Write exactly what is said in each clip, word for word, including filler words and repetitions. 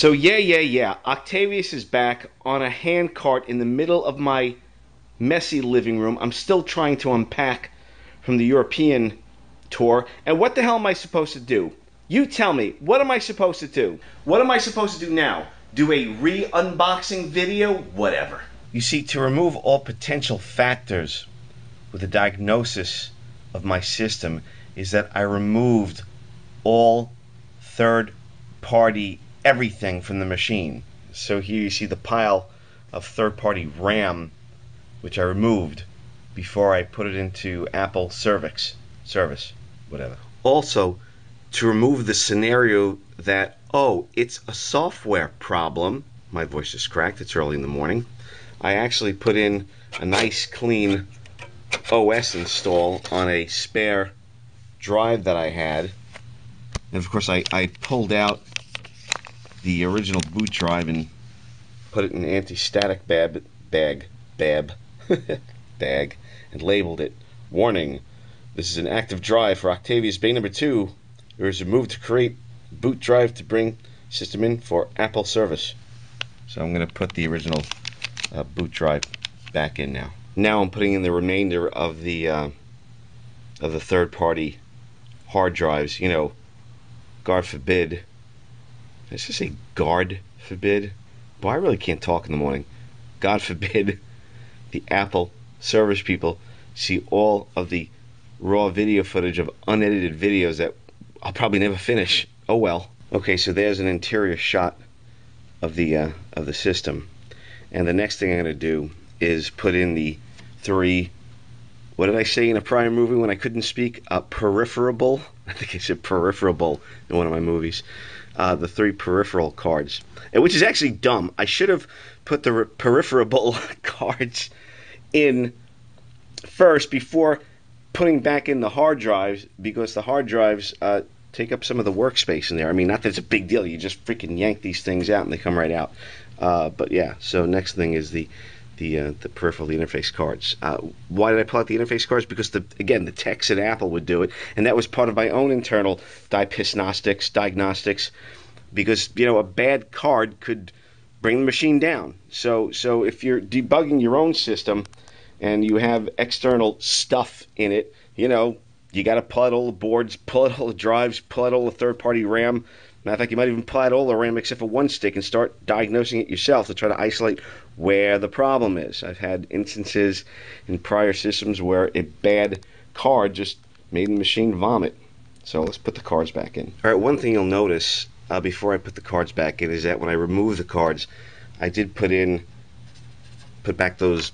So yeah, yeah, yeah, Octavius is back on a hand cart in the middle of my messy living room. I'm still trying to unpack from the European tour. And what the hell am I supposed to do? You tell me, what am I supposed to do? What am I supposed to do now? Do a re-unboxing video? Whatever. You see, to remove all potential factors with a diagnosis of my system is that I removed all third-party everything from the machine. So here you see the pile of third-party RAM, which I removed before I put it into Apple Servix service, whatever. Also, to remove the scenario that, oh, it's a software problem. My voice is cracked, it's early in the morning. I actually put in a nice clean O S install on a spare drive that I had. And of course I, I pulled out the original boot drive and put it in an anti-static bag, bag, bag, bag, and labeled it, warning, this is an active drive for Octavius Bay number two. There is a move to create boot drive to bring system in for Apple service. So I'm going to put the original uh, boot drive back in now. Now I'm putting in the remainder of the uh, of the third-party hard drives, you know, God forbid. I should say guard forbid. But I really can't talk in the morning. God forbid the Apple service people see all of the raw video footage of unedited videos that I'll probably never finish. Oh well. Okay, so there's an interior shot of the uh, of the system. And the next thing I'm gonna do is put in the three, what did I say in a prior movie when I couldn't speak? Uh, peripherable. I think I said peripherable in one of my movies. Uh, the three peripheral cards, and which is actually dumb. I should have put the peripherable cards in first before putting back in the hard drives, because the hard drives uh, take up some of the workspace in there. I mean, not that it's a big deal. You just freaking yank these things out and they come right out. Uh, but yeah, so next thing is the the uh, the peripheral, the interface cards. Uh, why did I pull out the interface cards? Because the again the techs at Apple would do it, and that was part of my own internal diagnostics diagnostics, because you know a bad card could bring the machine down. So so if you're debugging your own system and you have external stuff in it, you know, you got to pull out all the boards, pull out all the drives, pull out all the third-party RAM. Matter of fact, you might even pull out all the RAM except for one stick and start diagnosing it yourself to try to isolate where the problem is. I've had instances in prior systems where a bad card just made the machine vomit. So let's put the cards back in. All right, one thing you'll notice uh, before I put the cards back in is that when I remove the cards, I did put in, put back those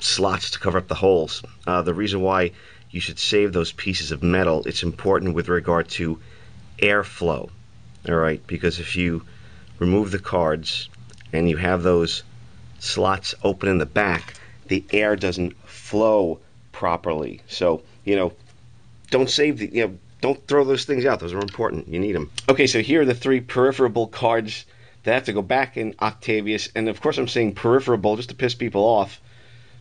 slots to cover up the holes. Uh, the reason why you should save those pieces of metal, it's important with regard to airflow, all right, because if you remove the cards and you have those slots open in the back, the air doesn't flow properly. So, you know, don't save the, you know, don't throw those things out. Those are important. You need them. Okay, so here are the three peripherable cards that have to go back in Octavius. And of course I'm saying peripherable just to piss people off.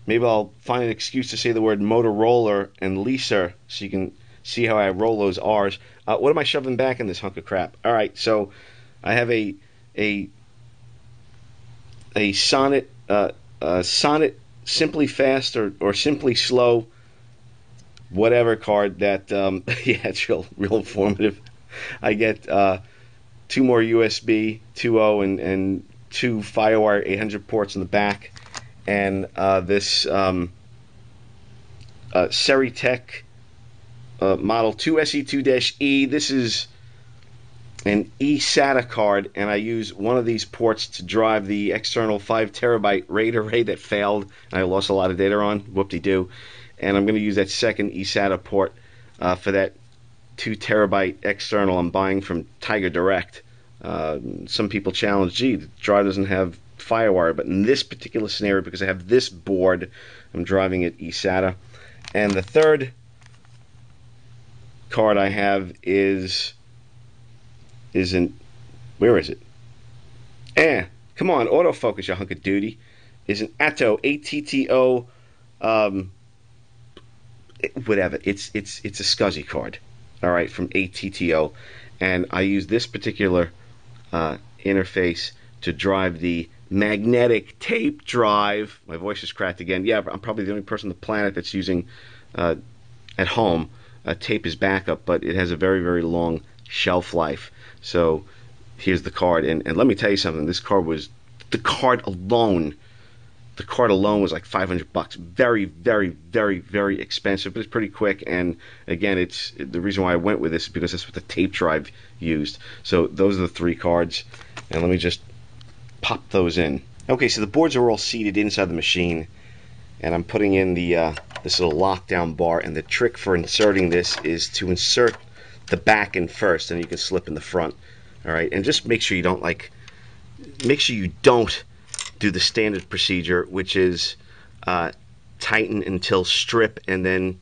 Maybe I'll find an excuse to say the word Motorola and Leaser so you can see how I roll those R's. Uh, what am I shoving back in this hunk of crap? All right, so I have a a a Sonnet, uh, a Sonnet Simply Fast or or Simply Slow, whatever card that um, yeah, it's real real informative. I get uh, two more U S B two point oh and and two FireWire eight hundred ports in the back, and uh, this um, uh, Seritech. Uh, model two S E two E. This is an eSATA card, and I use one of these ports to drive the external five terabyte RAID array that failed and I lost a lot of data on. Whoop-de-doo. And I'm going to use that second eSATA port uh, for that two terabyte external I'm buying from Tiger Direct. Uh, some people challenge, gee, the drive doesn't have FireWire, but in this particular scenario, because I have this board, I'm driving it eSATA. And the third card I have is isn't where is it? Eh, come on, autofocus, you hunk of duty. Is an ATTO, A T T O, um, whatever. It's it's it's a SCSI card, all right, from A T T O, and I use this particular uh, interface to drive the magnetic tape drive. My voice is cracked again. Yeah, I'm probably the only person on the planet that's using uh, at home uh, tape as backup, but it has a very, very long shelf life. So here's the card, and, and let me tell you something. This card was the card alone. The card alone was like five hundred bucks. Very, very, very, very expensive, but it's pretty quick. And again, it's the reason why I went with this is because that's what the tape drive used. So those are the three cards, and let me just pop those in. Okay, so the boards are all seated inside the machine, and I'm putting in the uh, this little lockdown bar. And the trick for inserting this is to insert the back in first, and you can slip in the front. All right, and just make sure you don't like. Make sure you don't. do the standard procedure, which is uh, tighten until strip and then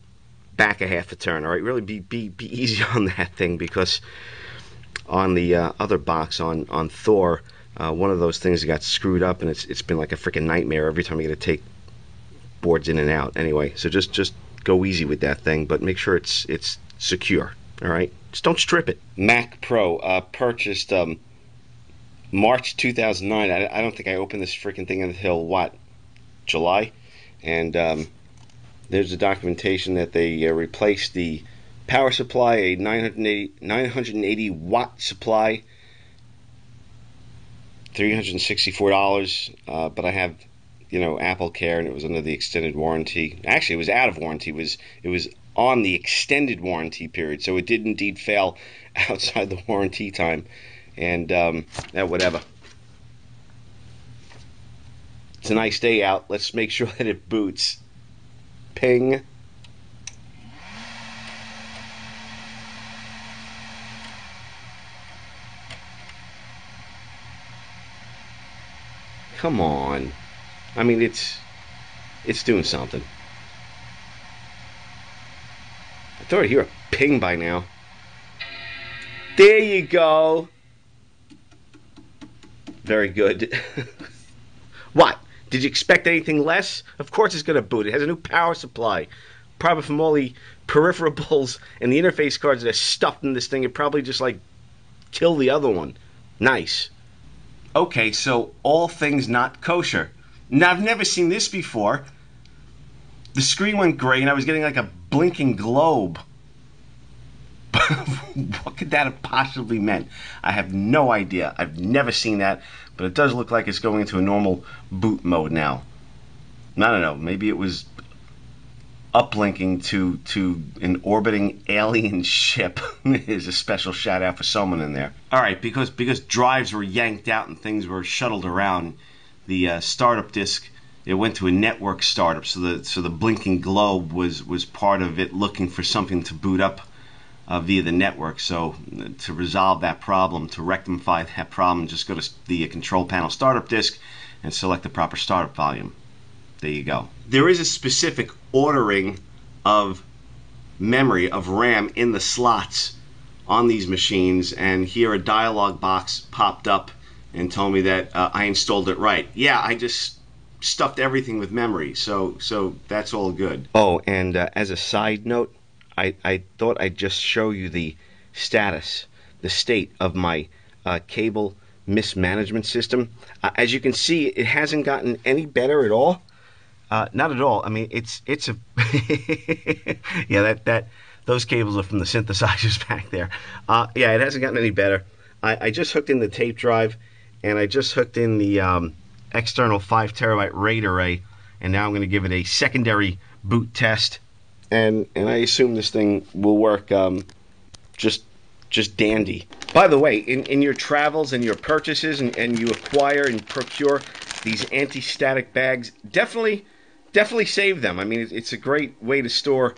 back a half a turn. All right, really be be, be easy on that thing, because on the uh, other box on on Thor, uh, one of those things got screwed up, and it's it's been like a freaking nightmare every time you got to take boards in and out. Anyway, so just just go easy with that thing, but make sure it's it's secure. All right, just don't strip it. MacPro uh, purchased. Um, March two thousand nine. I, I don't think I opened this freaking thing until what, July, and um, there's the documentation that they uh, replaced the power supply, a nine hundred eighty watt supply, three hundred sixty-four dollars. Uh, but I have, you know, Apple Care, and it was under the extended warranty. Actually, it was out of warranty. It was it was on the extended warranty period, so it did indeed fail outside the warranty time. And um, yeah, whatever. It's a nice day out. Let's make sure that it boots. Ping. Come on. I mean, it's it's doing something. I thought I'd hear a ping by now. There you go. Very good. What? Did you expect anything less? Of course it's going to boot. It has a new power supply. Probably from all the peripherals and the interface cards that are stuffed in this thing, it probably just, like, kill the other one. Nice. Okay, so all things not kosher. Now, I've never seen this before. The screen went gray, and I was getting, like, a blinking globe. What could that have possibly meant? I have no idea. I've never seen that, but it does look like it's going into a normal boot mode now. I don't know. Maybe it was uplinking to to an orbiting alien ship. There's a special shout out for someone in there. All right, because because drives were yanked out and things were shuttled around, the uh, startup disk, it went to a network startup. So the so the blinking globe was was part of it looking for something to boot up. Uh, via the network. So uh, to resolve that problem, to rectify that problem, just go to the uh, control panel startup disk and select the proper startup volume. There you go. There is a specific ordering of memory, of RAM, in the slots on these machines, and here a dialog box popped up and told me that uh, I installed it right. Yeah, I just stuffed everything with memory, so so that's all good. Oh, and uh, as a side note, I, I thought I'd just show you the status, the state of my uh, cable mismanagement system. Uh, as you can see, it hasn't gotten any better at all. Uh, not at all. I mean, it's it's a yeah. That that those cables are from the synthesizers back there. Uh, yeah, it hasn't gotten any better. I, I just hooked in the tape drive, and I just hooked in the um, external five terabyte RAID array, and now I'm going to give it a secondary boot test. And, and I assume this thing will work um, just just dandy. By the way, in, in your travels and your purchases, and, and you acquire and procure these anti-static bags, definitely definitely save them. I mean, it's a great way to store,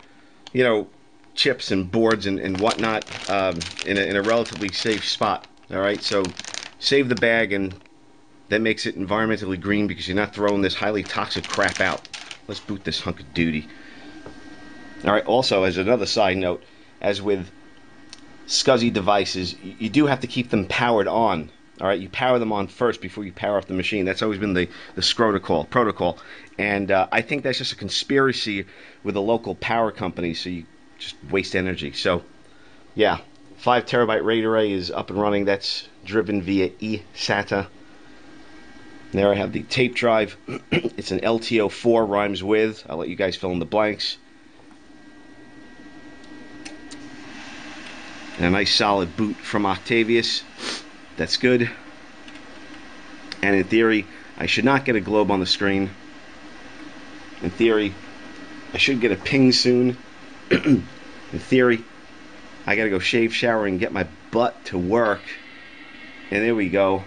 you know, chips and boards and, and whatnot um, in, a, in a relatively safe spot. All right, so save the bag, and that makes it environmentally green because you're not throwing this highly toxic crap out. Let's boot this hunk of duty. All right, also, as another side note, as with S C S I devices, you do have to keep them powered on. All right, you power them on first before you power up the machine. That's always been the, the scrotocall, protocol. And uh, I think that's just a conspiracy with the local power company, so you just waste energy. So, yeah, five terabyte RAID array is up and running. That's driven via eSATA. There I have the tape drive. It's an L T O four, rhymes with. I'll let you guys fill in the blanks. And a nice solid boot from Octavius. That's good. And in theory, I should not get a globe on the screen. In theory, I should get a ping soon. In theory, I gotta go shave, shower, and get my butt to work. And there we go.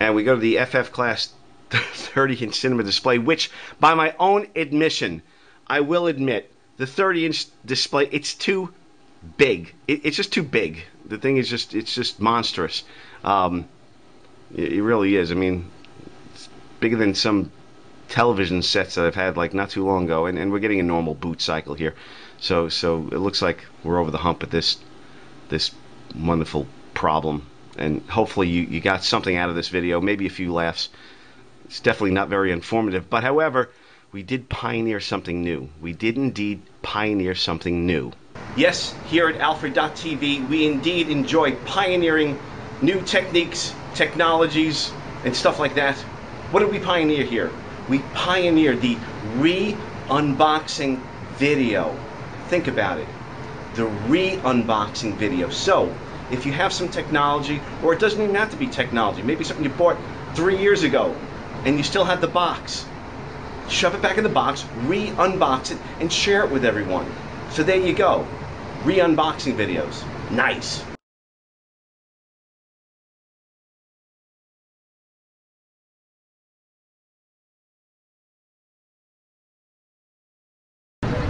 And we go to the F F Class thirty inch cinema display, which, by my own admission, I will admit, the thirty inch display, it's too big. It, it's just too big. The thing is just, it's just monstrous. Um, it, it really is. I mean, it's bigger than some television sets that I've had like not too long ago. And, and we're getting a normal boot cycle here. So, so it looks like we're over the hump with this, this wonderful problem. And hopefully you, you got something out of this video, maybe a few laughs. It's definitely not very informative, but however, we did pioneer something new. We did indeed pioneer something new. Yes, here at Alfred dot T V, we indeed enjoy pioneering new techniques, technologies, and stuff like that. What did we pioneer here? We pioneered the re-unboxing video. Think about it, the re-unboxing video. So, if you have some technology, or it doesn't even have to be technology, maybe something you bought three years ago and you still have the box, shove it back in the box, re-unbox it, and share it with everyone. So there you go, re-unboxing videos. Nice.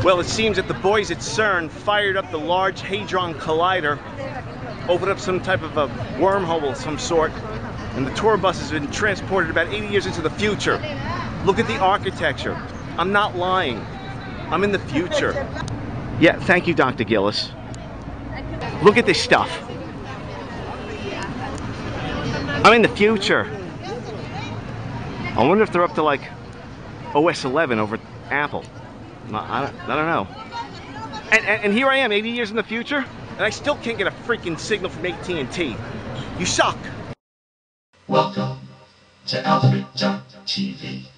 Well, it seems that the boys at CERN fired up the Large Hadron Collider, opened up some type of a wormhole of some sort, and the tour bus has been transported about eighty years into the future. Look at the architecture. I'm not lying. I'm in the future. Yeah, thank you, Doctor Gillis. Look at this stuff. I'm in the future. I wonder if they're up to like O S eleven over Apple. I don't, I don't know. And, and, and here I am, eighty years in the future, and I still can't get a freaking signal from A T and T. You suck. Welcome to Alfred dot T V.